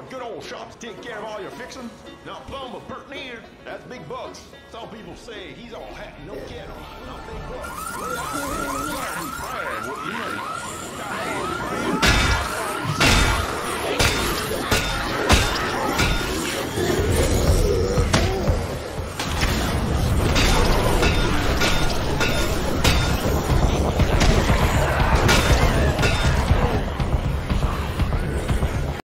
doing? Good old shops take care of all your fixin'? Now, plumber, Bert Neer, that's big bucks. Some people say he's all hat and no cattle.